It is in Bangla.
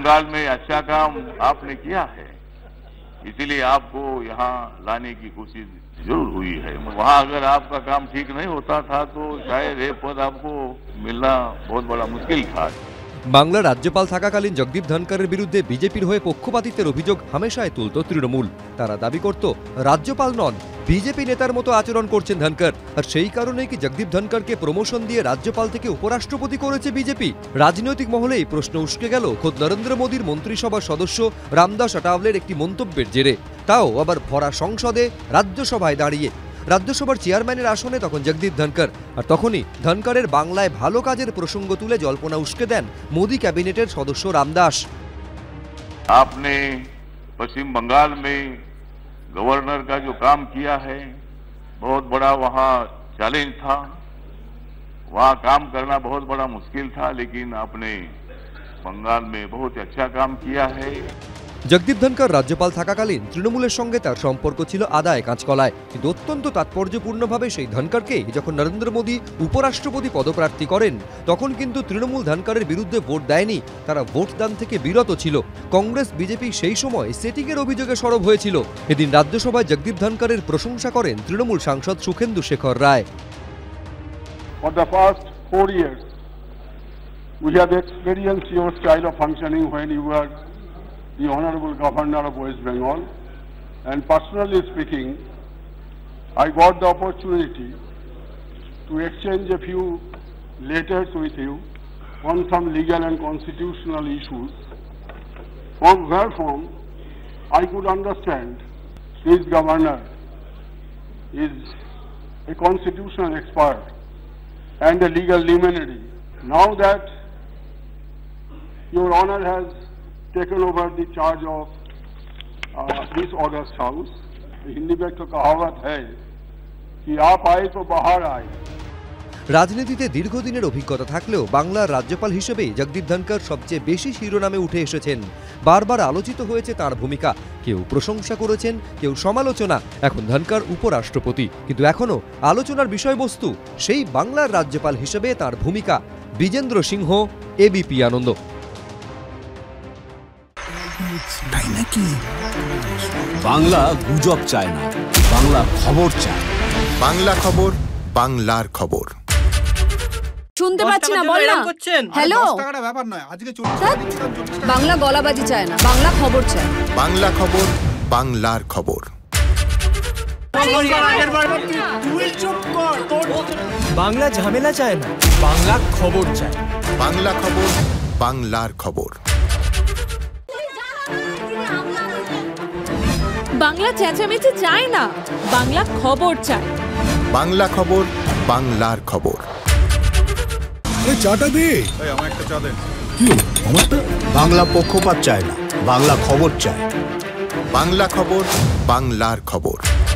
बंगाल में अच्छा काम आपने किया है, इसीलिए आपको यहाँ लाने की कोशिश जरूर हुई है। वहाँ अगर आपका काम ठीक नहीं होता था तो शायद ये पद आपको मिलना बहुत बड़ा मुश्किल था। বাংলার রাজ্যপাল থাকাকালীন জগদীপ ধনকরের বিরুদ্ধে বিজেপির হয়ে পক্ষপাতিত্বের অভিযোগ হামেশাই তুলত তৃণমূল। তারা দাবি করত রাজ্যপাল নন, বিজেপি নেতার মতো আচরণ করছেন ধনকর। আর সেই কারণেই কি জগদীপ ধনকরকে প্রমোশন দিয়ে রাজ্যপাল থেকে উপরাষ্ট্রপতি করেছে বিজেপি? রাজনৈতিক মহলে এই প্রশ্ন উস্কে গেল খোদ নরেন্দ্র মোদীর মন্ত্রিসভার সদস্য রামদাস আঠাওলের একটি মন্তব্যের জেরে, তাও আবার ভরা সংসদে রাজ্যসভায় দাঁড়িয়ে। রাজ্যসভার চেয়ারম্যানের আসনে তখন জগদীপ ধনকর, আর তখনই ধনকরের বাংলায় ভালো কাজের প্রসঙ্গ তুলে জল্পনা উস্কে দেন মোদি ক্যাবিনেটের সদস্য রামদাস। আপনি পশ্চিম बंगाल में गवर्नर का जो काम किया है बहुत बड़ा वहाँ चैलेंज था, वहाँ काम करना बहुत बड़ा मुश्किल था, लेकिन आपने बंगाल में बहुत अच्छा काम किया है। জগদীপ ধনকর রাজ্যপাল থাকাকালীন তৃণমূলের সঙ্গে তার সম্পর্ক ছিল আদায় কাঁচকলায়, কিন্তু অত্যন্ত তাৎপর্যপূর্ণভাবে সেই ধনকরকে যখন নরেন্দ্র মোদী উপরাষ্ট্রপতি পদপ্রার্থী করেন তখন কিন্তু তৃণমূল ধনকরের বিরুদ্ধে ভোট দেয়নি, তারা ভোটদান থেকে বিরত ছিল। কংগ্রেস বিজেপি সেই সময় সেটিংয়ের অভিযোগে সরব হয়েছিল। এদিন রাজ্যসভায় জগদীপ ধনকরের প্রশংসা করেন তৃণমূল সাংসদ সুখেন্দু শেখর রায়। For the past 4 years, we have experienced your style of functioning when you were the Honorable Governor of West Bengal, and personally speaking, I got the opportunity to exchange a few letters with you on some legal and constitutional issues, from wherefrom I could understand this Governor is a constitutional expert and a legal luminary. Now that Your Honor has taken over the charge of this august house, Hindi में तो कहावत है कि आप आए तो बाहर आए। রাজনীতিতে দীর্ঘদিনের অভিজ্ঞতা থাকলেও বাংলার রাজ্যপাল হিসেবে জগদীপ ধনকর সবচেয়ে বেশি শিরোনামে উঠে এসেছেন। বারবার আলোচিত হয়েছে তার ভূমিকা, কেউ প্রশংসা করেছেন, কেউ সমালোচনা। এখন ধনকর উপরাষ্ট্রপতি, কিন্তু এখনও আলোচনার বিষয়বস্তু সেই বাংলার রাজ্যপাল হিসেবে তার ভূমিকা। বিজেন্দ্র সিংহ, এবিপি আনন্দ। বাংলা গুজব চায় না, বাংলা খবর চায়। বাংলা খবর, বাংলার খবর। শুনতে পাচ্ছি না, বল না। হ্যালো, বাংলা গলাবাজি চায় না, বাংলা খবর চায়। বাংলা খবর, বাংলার খবর। বাংলা ঝামেলা চায় না, বাংলা খবর চায়। বাংলা খবর, বাংলার খবর। বাংলা চেঁচামেচি চায় না, বাংলা খবর চায়। বাংলা খবর, বাংলার খবর। চাটা দে, বাংলা পক্ষপাত চায় না, বাংলা খবর চায়। বাংলা খবর, বাংলার খবর।